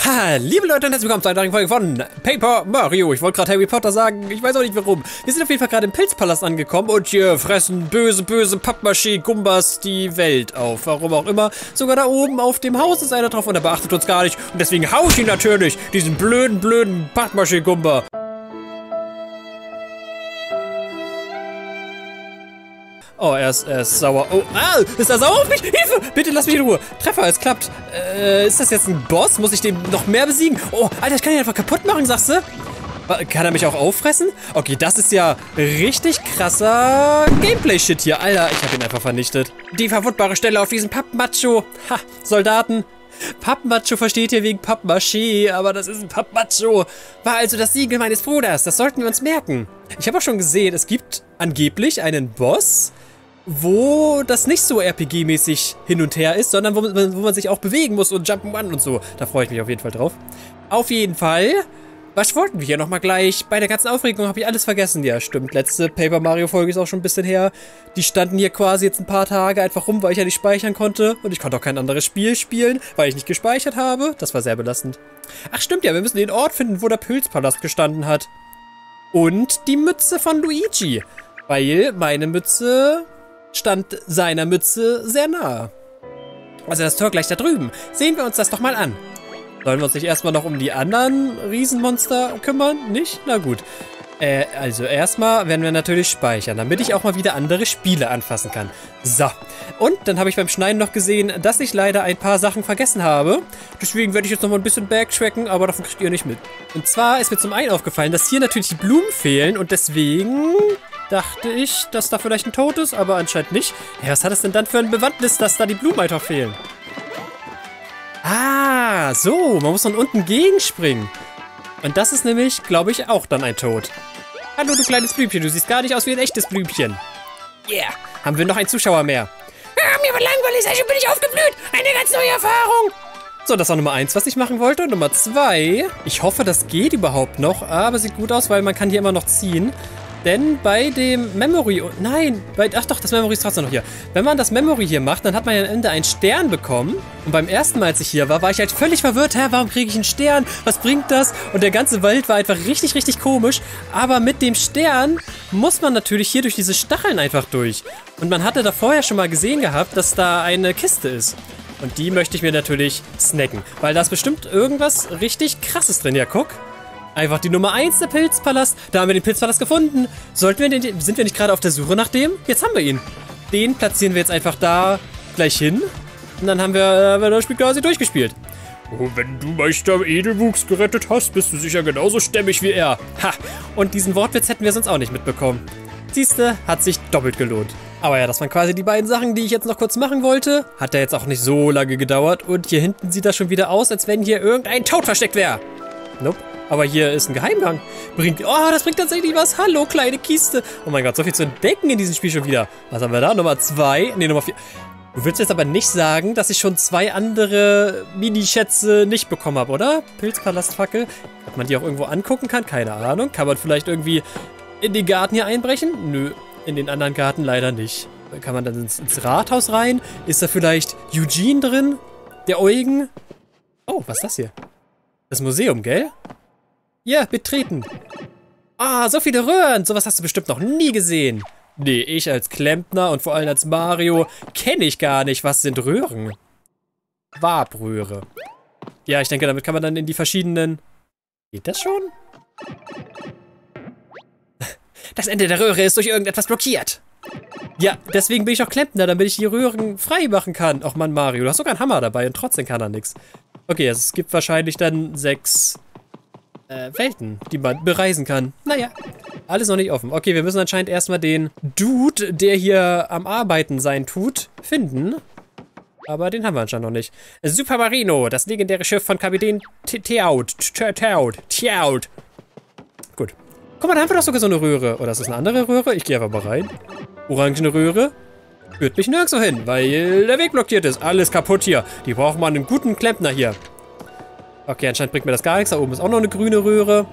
Ha, liebe Leute und herzlich willkommen zu einer neuen Folge von Paper Mario. Ich wollte gerade Harry Potter sagen, ich weiß auch nicht warum. Wir sind auf jeden Fall gerade im Pilzpalast angekommen und hier fressen böse Pappmaschi-Gumbas die Welt auf. Warum auch immer. Sogar da oben auf dem Haus ist einer drauf und er beachtet uns gar nicht. Und deswegen hau ich ihn natürlich, diesen blöden Pappmaschi-Gumba. Oh, er ist sauer. Oh, ist er sauer auf mich? Hilfe! Bitte lass mich in Ruhe. Treffer, es klappt. Ist das jetzt ein Boss? Muss ich den noch mehr besiegen? Oh, Alter, ich kann ihn einfach kaputt machen, sagst du? Kann er mich auch auffressen? Okay, das ist ja richtig krasser Gameplay-Shit hier. Alter, ich habe ihn einfach vernichtet. Die verwundbare Stelle auf diesem Pappmacho. Ha, Soldaten. Pappmacho versteht ihr wegen Pappmaché, aber das ist ein Pappmacho. War also das Siegel meines Bruders. Das sollten wir uns merken. Ich habe auch schon gesehen, es gibt angeblich einen Boss, wo das nicht so RPG-mäßig hin und her ist, sondern wo man sich auch bewegen muss und Jump'n'Run und so. Da freue ich mich auf jeden Fall drauf. Auf jeden Fall, was wollten wir hier nochmal gleich? Bei der ganzen Aufregung habe ich alles vergessen. Ja, stimmt, letzte Paper Mario-Folge ist auch schon ein bisschen her. Die standen hier quasi jetzt ein paar Tage einfach rum, weil ich ja nicht speichern konnte. Und ich konnte auch kein anderes Spiel spielen, weil ich nicht gespeichert habe. Das war sehr belastend. Ach stimmt ja, wir müssen den Ort finden, wo der Pilzpalast gestanden hat. Und die Mütze von Luigi. Weil meine Mütze stand seiner Mütze sehr nahe. Also das Tor gleich da drüben. Sehen wir uns das doch mal an. Sollen wir uns nicht erstmal noch um die anderen Riesenmonster kümmern? Nicht? Na gut. Also erstmal werden wir natürlich speichern, damit ich auch mal wieder andere Spiele anfassen kann. So. Und dann habe ich beim Schneiden noch gesehen, dass ich leider ein paar Sachen vergessen habe. Deswegen werde ich jetzt noch mal ein bisschen backtracken, aber davon kriegt ihr nicht mit. Und zwar ist mir zum einen aufgefallen, dass hier natürlich die Blumen fehlen und deswegen dachte ich, dass da vielleicht ein Toad ist, aber anscheinend nicht. Ja, was hat es denn dann für ein Bewandtnis, dass da die Blumen einfach fehlen? Ah, so, man muss von unten gegenspringen. Und das ist nämlich, glaube ich, auch dann ein Toad. Hallo, du kleines Blümchen, du siehst gar nicht aus wie ein echtes Blümchen. Yeah, haben wir noch einen Zuschauer mehr. Mir war langweilig, schon bin ich aufgeblüht. Eine ganz neue Erfahrung. So, das war Nummer 1, was ich machen wollte. Und Nummer 2, ich hoffe, das geht überhaupt noch, aber sieht gut aus, weil man kann hier immer noch ziehen. Denn bei dem Memory... Nein, ach doch, das Memory ist trotzdem noch hier. Wenn man das Memory hier macht, dann hat man ja am Ende einen Stern bekommen. Und beim ersten Mal, als ich hier war, war ich halt völlig verwirrt. Hä, warum kriege ich einen Stern? Was bringt das? Und der ganze Wald war einfach richtig komisch. Aber mit dem Stern muss man natürlich hier durch diese Stacheln einfach durch. Und man hatte da vorher schon mal gesehen gehabt, dass da eine Kiste ist. Und die möchte ich mir natürlich snacken. Weil da ist bestimmt irgendwas richtig Krasses drin. Ja, guck. Einfach die Nummer 1 der Pilzpalast. Da haben wir den Pilzpalast gefunden. Sind wir nicht gerade auf der Suche nach dem? Jetzt haben wir ihn. Den platzieren wir jetzt einfach da gleich hin. Und dann haben wir das Spiel quasi durchgespielt. Oh, wenn du Meister Edelwuchs gerettet hast, bist du sicher genauso stämmig wie er. Ha, und diesen Wortwitz hätten wir sonst auch nicht mitbekommen. Siehste, hat sich doppelt gelohnt. Aber ja, das waren quasi die beiden Sachen, die ich jetzt noch kurz machen wollte. Hat ja jetzt auch nicht so lange gedauert. Und hier hinten sieht das schon wieder aus, als wenn hier irgendein Toad versteckt wäre. Nope. Aber hier ist ein Geheimgang. Oh, das bringt tatsächlich was. Hallo, kleine Kiste. Oh mein Gott, so viel zu entdecken in diesem Spiel schon wieder. Was haben wir da? Nummer 2? Ne, Nummer 4. Du willst jetzt aber nicht sagen, dass ich schon 2 andere Minischätze nicht bekommen habe, oder? Pilzpalastfackel. Ob man die auch irgendwo angucken kann? Keine Ahnung. Kann man vielleicht irgendwie in den Garten hier einbrechen? Nö, in den anderen Garten leider nicht. Kann man dann ins Rathaus rein? Ist da vielleicht Eugene drin? Der Eugen? Oh, was ist das hier? Das Museum, gell? Ja, betreten. Ah, so viele Röhren. Sowas hast du bestimmt noch nie gesehen. Nee, ich als Klempner und vor allem als Mario kenne ich gar nicht. Was sind Röhren? Wabröhre. Ja, ich denke, damit kann man dann in die verschiedenen... Geht das schon? Das Ende der Röhre ist durch irgendetwas blockiert. Ja, deswegen bin ich auch Klempner, damit ich die Röhren frei machen kann. Och Mann, Mario, du hast sogar einen Hammer dabei und trotzdem kann er nichts. Okay, also es gibt wahrscheinlich dann 6... Welten, die man bereisen kann. Naja, alles noch nicht offen. Okay, wir müssen anscheinend erstmal den Dude, der hier am Arbeiten sein tut, finden. Aber den haben wir anscheinend noch nicht. Supermarino, das legendäre Schiff von Kapitän Toad. Gut. Guck mal, da haben wir doch sogar so eine Röhre. Oder ist das eine andere Röhre? Ich gehe einfach mal rein. Orangene Röhre. Führt mich nirgendwo hin, weil der Weg blockiert ist. Alles kaputt hier. Die braucht man einen guten Klempner hier. Okay, anscheinend bringt mir das gar nichts. Da oben ist auch noch eine grüne Röhre.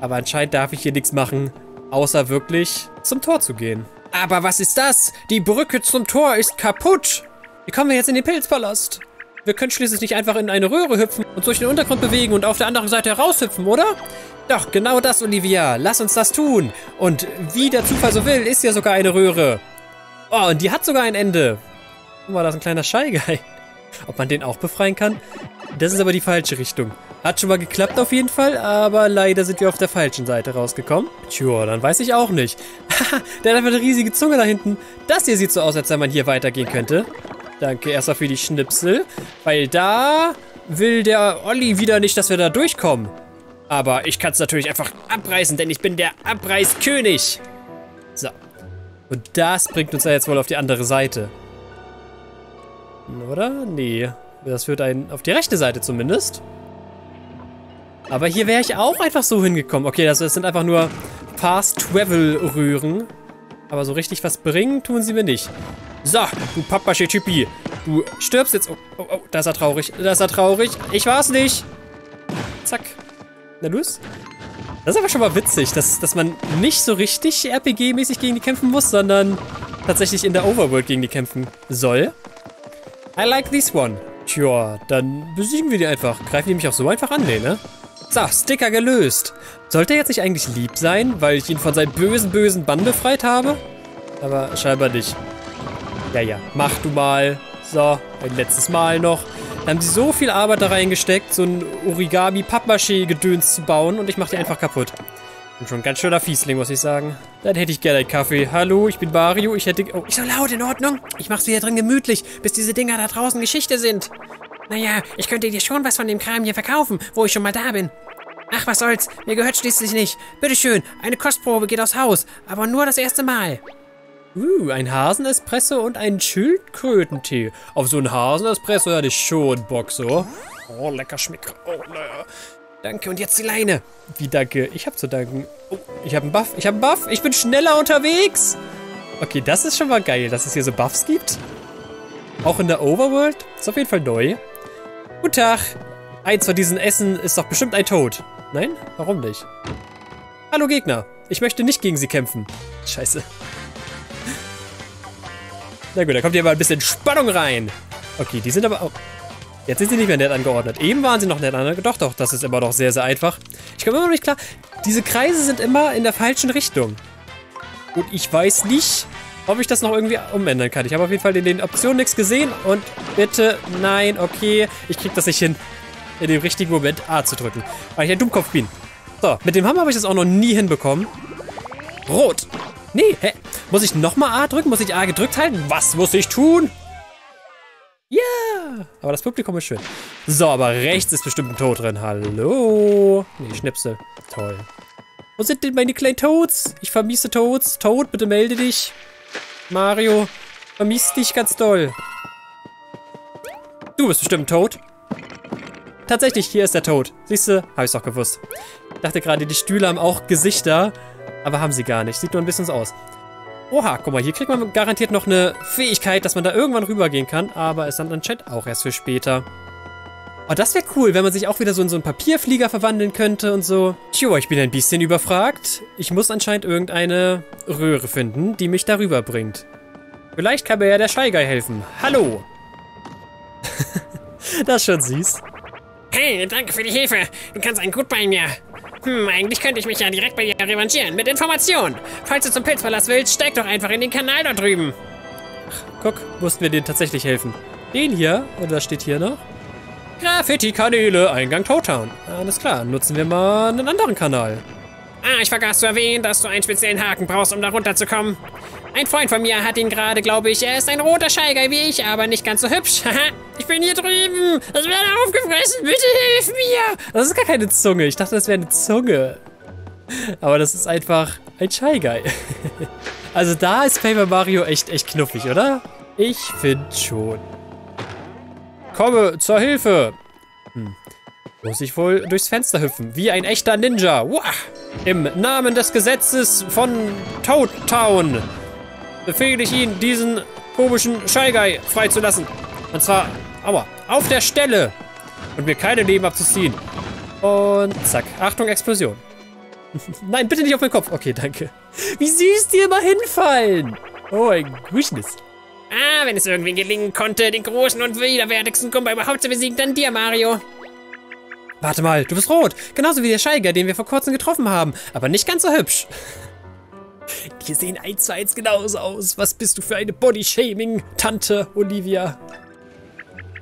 Aber anscheinend darf ich hier nichts machen, außer wirklich zum Tor zu gehen. Aber was ist das? Die Brücke zum Tor ist kaputt. Wie kommen wir jetzt in den Pilzpalast? Wir können schließlich nicht einfach in eine Röhre hüpfen und durch den Untergrund bewegen und auf der anderen Seite heraushüpfen, oder? Doch, genau das, Olivia. Lass uns das tun. Und wie der Zufall so will, ist ja sogar eine Röhre. Oh, und die hat sogar ein Ende. Guck mal, da ist ein kleiner Shy Guy. Ob man den auch befreien kann? Das ist aber die falsche Richtung. Hat schon mal geklappt auf jeden Fall, aber leider sind wir auf der falschen Seite rausgekommen. Tja, dann weiß ich auch nicht. Haha, der hat einfach eine riesige Zunge da hinten. Das hier sieht so aus, als wenn man hier weitergehen könnte. Danke erstmal für die Schnipsel, weil da will der Olli wieder nicht, dass wir da durchkommen. Aber ich kann es natürlich einfach abreißen, denn ich bin der Abreißkönig. So. Und das bringt uns ja jetzt wohl auf die andere Seite. Oder? Nee. Das führt einen auf die rechte Seite zumindest. Aber hier wäre ich auch einfach so hingekommen. Okay, das sind einfach nur Fast-Travel-Röhren. Aber so richtig was bringen tun sie mir nicht. So, du Papasche-Typi. Du stirbst jetzt. Oh, oh, oh, da ist er traurig. Da ist er traurig. Ich war's nicht. Zack. Na los. Das ist aber schon mal witzig, dass man nicht so richtig RPG-mäßig gegen die kämpfen muss, sondern tatsächlich in der Overworld gegen die kämpfen soll. I like this one. Tja, dann besiegen wir die einfach. Greifen die mich auch so einfach an, ne? So, Sticker gelöst. Sollte er jetzt nicht eigentlich lieb sein, weil ich ihn von seinem bösen Bann befreit habe? Aber scheinbar nicht. Ja, mach du mal. So, ein letztes Mal noch. Da haben sie so viel Arbeit da reingesteckt, so ein Origami-Pappmaschi-Gedöns zu bauen und ich mach die einfach kaputt. Bin schon ein ganz schöner Fiesling, muss ich sagen. Dann hätte ich gerne einen Kaffee. Hallo, ich bin Mario. Ich hätte... Oh, nicht so laut, in Ordnung. Ich mach's wieder drin gemütlich, bis diese Dinger da draußen Geschichte sind. Naja, ich könnte dir schon was von dem Kram hier verkaufen, wo ich schon mal da bin. Ach, was soll's. Mir gehört schließlich nicht. Bitteschön, eine Kostprobe geht aufs Haus, aber nur das erste Mal. Ein Hasenespresso und einen Schildkrötentee. Auf so einen Hasenespresso hatte ich schon Bock, so. Oh, lecker schmeckt. Oh, naja. Danke, und jetzt die Leine. Wie danke? Ich hab zu danken. Oh, ich hab einen Buff. Ich hab einen Buff. Ich bin schneller unterwegs. Okay, das ist schon mal geil, dass es hier so Buffs gibt. Auch in der Overworld. Ist auf jeden Fall neu. Guten Tag. Eins von diesen Essen ist doch bestimmt ein Toad. Nein? Warum nicht? Hallo, Gegner. Ich möchte nicht gegen sie kämpfen. Scheiße. Na gut, da kommt hier mal ein bisschen Spannung rein. Okay, die sind aber auch... Jetzt sind sie nicht mehr nett angeordnet. Eben waren sie noch nett angeordnet. Doch, das ist immer noch sehr, sehr einfach. Ich komme immer noch nicht klar. Diese Kreise sind immer in der falschen Richtung. Und ich weiß nicht, ob ich das noch irgendwie umändern kann. Ich habe auf jeden Fall in den Optionen nichts gesehen. Und bitte, nein, okay. Ich kriege das nicht hin, in dem richtigen Moment A zu drücken. Weil ich ein Dummkopf bin. So, mit dem Hammer habe ich das auch noch nie hinbekommen. Rot. Nee, hä? Muss ich nochmal A drücken? Muss ich A gedrückt halten? Was muss ich tun? Ja! Yeah. Aber das Publikum ist schön. So, aber rechts ist bestimmt ein Toad drin. Hallo? Nee, Schnipsel. Toll. Wo sind denn meine kleinen Toads? Ich vermisse Toads. Toad, bitte melde dich. Mario, vermisse dich ganz doll. Du bist bestimmt ein Toad. Tatsächlich, hier ist der Toad. Siehst du? Hab ich's doch gewusst. Ich dachte gerade, die Stühle haben auch Gesichter. Aber haben sie gar nicht. Sieht nur ein bisschen so aus. Oha, guck mal, hier kriegt man garantiert noch eine Fähigkeit, dass man da irgendwann rübergehen kann. Aber ist dann anscheinend auch erst für später. Oh, das wäre cool, wenn man sich auch wieder so in so einen Papierflieger verwandeln könnte und so. Tja, ich bin ein bisschen überfragt. Ich muss anscheinend irgendeine Röhre finden, die mich darüber bringt. Vielleicht kann mir ja der Shy Guy helfen. Hallo! Das ist schon süß. Hey, danke für die Hilfe. Du kannst einen gut bei mir. Eigentlich könnte ich mich ja direkt bei dir revanchieren. Mit Informationen. Falls du zum Pilzpalast willst, steig doch einfach in den Kanal da drüben. Ach, guck, mussten wir denen tatsächlich helfen. Den hier, und was steht hier noch? Graffiti-Kanäle, Eingang Toadtown. Alles klar, nutzen wir mal einen anderen Kanal. Ah, ich vergaß zu erwähnen, dass du einen speziellen Haken brauchst, um da runterzukommen. Ein Freund von mir hat ihn gerade, glaube ich. Er ist ein roter Shy Guy wie ich, aber nicht ganz so hübsch. Haha, ich bin hier drüben. Das wird aufgefressen. Bitte hilf mir. Das ist gar keine Zunge. Ich dachte, das wäre eine Zunge. Aber das ist einfach ein Shy Guy. Also da ist Paper Mario echt knuffig, oder? Ich finde schon. Komme zur Hilfe. Muss ich wohl durchs Fenster hüpfen. Wie ein echter Ninja. Wow. Im Namen des Gesetzes von Toadtown befehle ich Ihnen, diesen komischen Shy Guy freizulassen. Und zwar, aua, auf der Stelle. Und mir keine Leben abzuziehen. Und zack. Achtung, Explosion. Nein, bitte nicht auf meinen Kopf. Okay, danke. Wie süß die immer hinfallen. Oh, ein Gruschenes. Ah, wenn es irgendwie gelingen konnte, den großen und widerwärtigsten Gumba überhaupt zu besiegen, dann dir, Mario. Warte mal, du bist rot. Genauso wie der Shy Guy, den wir vor kurzem getroffen haben. Aber nicht ganz so hübsch. Die sehen 1:1 genauso aus. Was bist du für eine Body-Shaming-Tante, Olivia?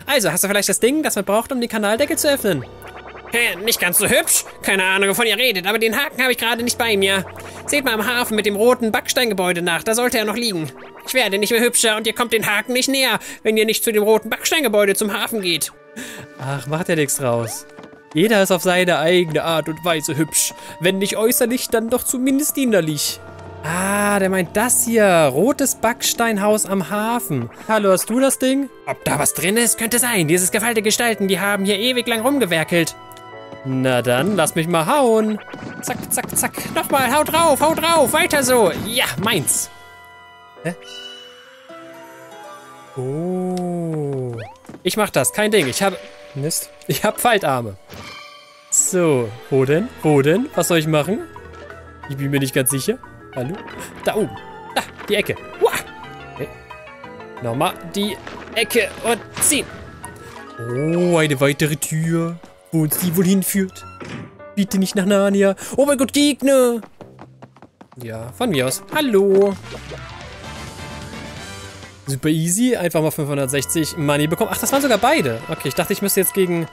Also, hast du vielleicht das Ding, das man braucht, um den Kanaldeckel zu öffnen? Hä, nicht ganz so hübsch? Keine Ahnung, wovon ihr redet, aber den Haken habe ich gerade nicht bei mir. Seht mal am Hafen mit dem roten Backsteingebäude nach, da sollte er noch liegen. Ich werde nicht mehr hübscher und ihr kommt den Haken nicht näher, wenn ihr nicht zu dem roten Backsteingebäude zum Hafen geht. Ach, macht ja nichts draus. Jeder ist auf seine eigene Art und Weise hübsch. Wenn nicht äußerlich, dann doch zumindest innerlich. Ah, der meint das hier. Rotes Backsteinhaus am Hafen. Hallo, hast du das Ding? Ob da was drin ist, könnte sein. Dieses gefallte Gestalten, die haben hier ewig lang rumgewerkelt. Na dann, lass mich mal hauen. Zack, zack, zack. Nochmal, hau drauf, weiter so. Ja, meins. Hä? Oh. Ich mach das, kein Ding. Ich habe... Mist. Ich habe Faltarme. So, wo denn? Wo denn? Was soll ich machen? Ich bin mir nicht ganz sicher. Hallo? Da oben. Da, die Ecke. Okay. Nochmal die Ecke und ziehen. Oh, eine weitere Tür, wo uns die wohl hinführt. Bitte nicht nach Narnia. Oh mein Gott, Gegner. Ja, von mir aus. Hallo. Super easy. Einfach mal 560 Money bekommen. Ach, das waren sogar beide. Okay, ich dachte, ich müsste jetzt gegen...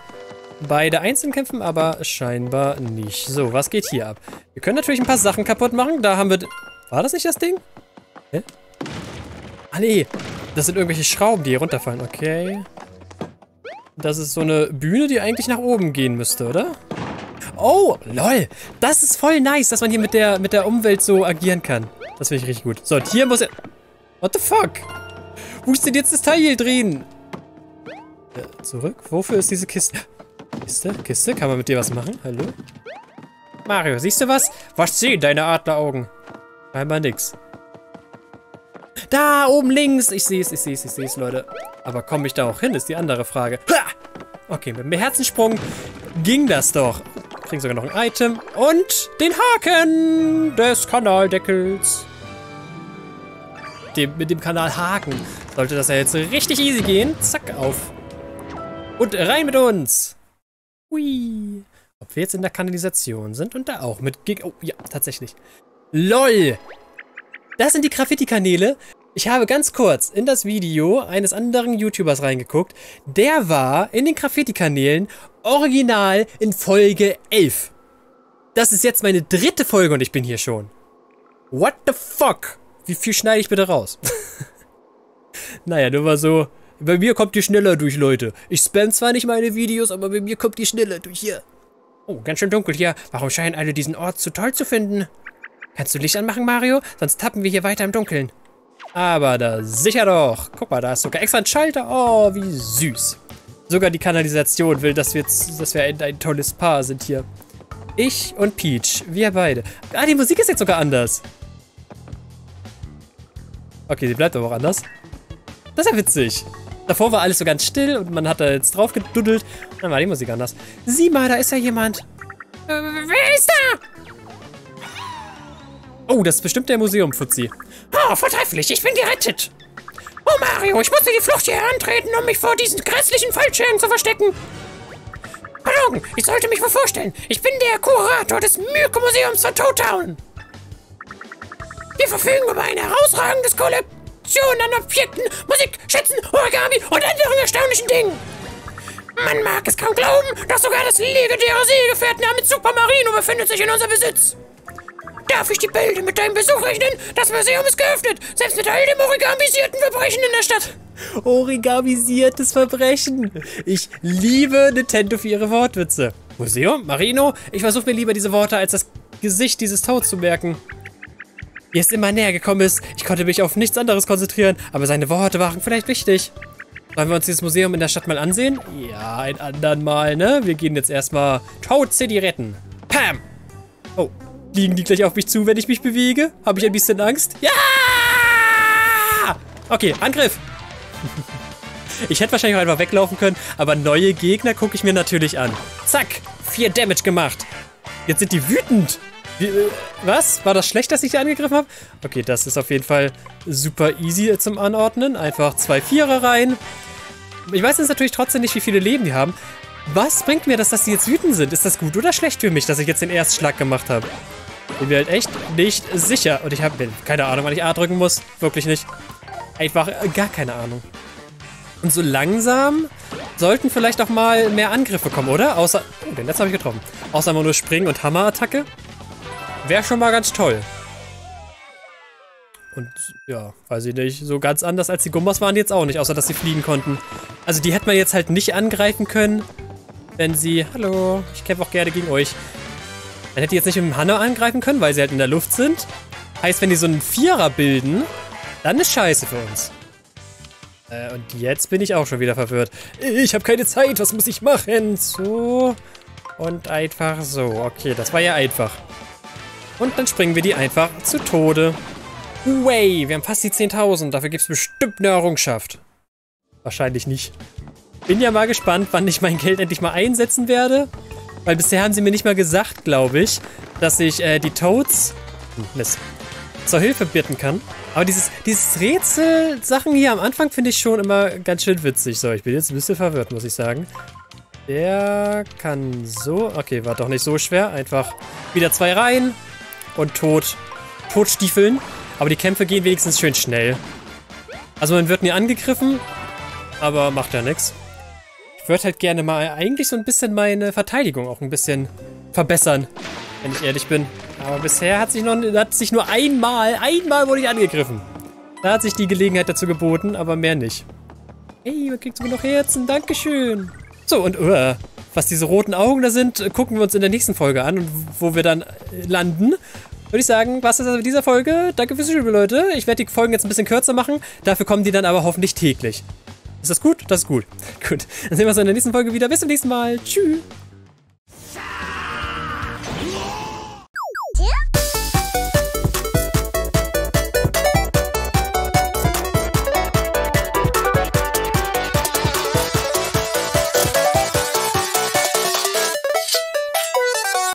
beide einzeln kämpfen, aber scheinbar nicht. So, was geht hier ab? Wir können natürlich ein paar Sachen kaputt machen. Da haben wir... War das nicht das Ding? Hä? Ah, nee. Das sind irgendwelche Schrauben, die hier runterfallen. Okay. Das ist so eine Bühne, die eigentlich nach oben gehen müsste, oder? Oh, lol. Das ist voll nice, dass man hier mit der Umwelt so agieren kann. Das finde ich richtig gut. So, und hier muss er... What the fuck? Wo ist denn jetzt das Teil drehen? Zurück? Wofür ist diese Kiste... Kiste, Kiste, kann man mit dir was machen? Hallo? Mario, siehst du was? Was sehen deine Adleraugen? Scheinbar nix. Da, oben links! Ich seh's, Leute. Aber komme ich da auch hin, ist die andere Frage. Ha! Okay, mit dem Herzensprung ging das doch. Kriegen sogar noch ein Item. Und den Haken des Kanaldeckels. Mit dem Kanalhaken sollte das ja jetzt richtig easy gehen. Zack, auf. Und rein mit uns! Hui. Ob wir jetzt in der Kanalisation sind und da auch mit Gig... Oh, ja, tatsächlich. LOL! Das sind die Graffiti-Kanäle. Ich habe ganz kurz in das Video eines anderen YouTubers reingeguckt. Der war in den Graffiti-Kanälen original in Folge 11. Das ist jetzt meine dritte Folge und ich bin hier schon. What the fuck? Wie viel schneide ich bitte raus? Naja, nur mal so... Bei mir kommt die schneller durch, Leute. Ich spam zwar nicht meine Videos, aber bei mir kommt die schneller durch hier. Oh, ganz schön dunkel hier. Warum scheinen alle diesen Ort so toll zu finden? Kannst du Licht anmachen, Mario? Sonst tappen wir hier weiter im Dunkeln. Aber da sicher doch. Guck mal, da ist sogar extra ein Schalter. Oh, wie süß. Sogar die Kanalisation will, dass wir ein tolles Paar sind hier. Ich und Peach. Wir beide. Ah, die Musik ist jetzt sogar anders. Okay, sie bleibt aber auch anders. Das ist ja witzig. Davor war alles so ganz still und man hat da jetzt drauf geduddelt. Dann war die Musik anders. Sieh mal, da ist ja jemand. Wer ist da? Oh, das ist bestimmt der Museum-Fuzzi. Oh, vortrefflich, ich bin gerettet. Oh, Mario, ich musste die Flucht hier herantreten, um mich vor diesen grässlichen Fallschirmen zu verstecken. Verlogen, ich sollte mich wohl vorstellen. Ich bin der Kurator des Myko-Museums von Toadtown. Wir verfügen über ein herausragendes Kollektiv an Objekten, Musik, Schätzen, Origami und anderen erstaunlichen Dingen. Man mag es kaum glauben, dass sogar das legendäre Seegefährt namens Supermarino befindet sich in unserem Besitz. Darf ich die Bilder mit deinem Besuch rechnen? Das Museum ist geöffnet, selbst mit all dem origamisierten Verbrechen in der Stadt. Origamisiertes Verbrechen. Ich liebe Nintendo für ihre Wortwitze. Museum, Marino, ich versuche mir lieber diese Worte als das Gesicht dieses Toads zu merken. Wie es immer näher gekommen ist, ich konnte mich auf nichts anderes konzentrieren, aber seine Worte waren vielleicht wichtig. Sollen wir uns dieses Museum in der Stadt mal ansehen? Ja, ein andern Mal, ne? Wir gehen jetzt erstmal Toad City retten. Pam! Oh, liegen die gleich auf mich zu, wenn ich mich bewege? Habe ich ein bisschen Angst? Ja! Okay, Angriff! Ich hätte wahrscheinlich auch einfach weglaufen können, aber neue Gegner gucke ich mir natürlich an. Zack! 4 Damage gemacht. Jetzt sind die wütend. Was? War das schlecht, dass ich die angegriffen habe? Okay, das ist auf jeden Fall super easy zum Anordnen. Einfach 2 Vierer rein. Ich weiß jetzt natürlich trotzdem nicht, wie viele Leben die haben. Was bringt mir das, dass die jetzt wütend sind? Ist das gut oder schlecht für mich, dass ich jetzt den Erstschlag gemacht habe? Bin mir halt echt nicht sicher. Und ich habe keine Ahnung, wann ich A drücken muss. Wirklich nicht. Einfach gar keine Ahnung. Und so langsam sollten vielleicht auch mal mehr Angriffe kommen, oder? Außer... Oh, den letzten habe ich getroffen. Außer nur Springen- und Hammerattacke. Wäre schon mal ganz toll. Und ja, weiß ich nicht, so ganz anders als die Gumbas waren die jetzt auch nicht, außer dass sie fliegen konnten. Also die hätte man jetzt halt nicht angreifen können, wenn sie... Hallo, ich kämpfe auch gerne gegen euch. Man hätte die jetzt nicht mit dem Hanna angreifen können, weil sie halt in der Luft sind. Heißt, wenn die so einen Vierer bilden, dann ist scheiße für uns. Und jetzt bin ich auch schon wieder verwirrt. Ich habe keine Zeit, was muss ich machen? So und einfach so. Okay, das war ja einfach. Und dann springen wir die einfach zu Tode. Way, wir haben fast die 10.000. Dafür gibt es bestimmt eine Errungenschaft. Wahrscheinlich nicht. Bin ja mal gespannt, wann ich mein Geld endlich mal einsetzen werde. Weil bisher haben sie mir nicht mal gesagt, glaube ich, dass ich die Toads... Mist. Zur Hilfe bitten kann. Aber dieses Rätsel-Sachen hier am Anfang finde ich schon immer ganz schön witzig. So, ich bin jetzt ein bisschen verwirrt, muss ich sagen. Der kann so... Okay, war doch nicht so schwer. Einfach wieder 2 Reihen und totstiefeln. Aber die Kämpfe gehen wenigstens schön schnell. Also man wird nie angegriffen, aber macht ja nichts. Ich würde halt gerne mal eigentlich so ein bisschen meine Verteidigung auch ein bisschen verbessern, wenn ich ehrlich bin. Aber bisher hat sich nur einmal wurde ich angegriffen. Da hat sich die Gelegenheit dazu geboten, aber mehr nicht. Hey, man kriegt sogar noch Herzen, dankeschön. So, und was diese roten Augen da sind, gucken wir uns in der nächsten Folge an, und wo wir dann landen. Würde ich sagen, was ist das mit dieser Folge? Danke fürs Zuschauen, Leute. Ich werde die Folgen jetzt ein bisschen kürzer machen, dafür kommen die dann aber hoffentlich täglich. Ist das gut? Das ist gut. Gut, dann sehen wir uns in der nächsten Folge wieder. Bis zum nächsten Mal. Tschüss.